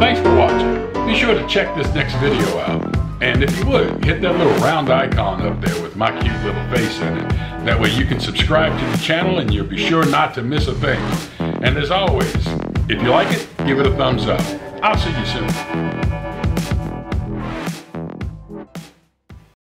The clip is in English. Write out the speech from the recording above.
Thanks for watching. Be sure to check this next video out. And if you would, hit that little round icon up there with my cute little face in it. That way you can subscribe to the channel and you'll be sure not to miss a thing. And as always, if you like it, give it a thumbs up. I'll see you soon.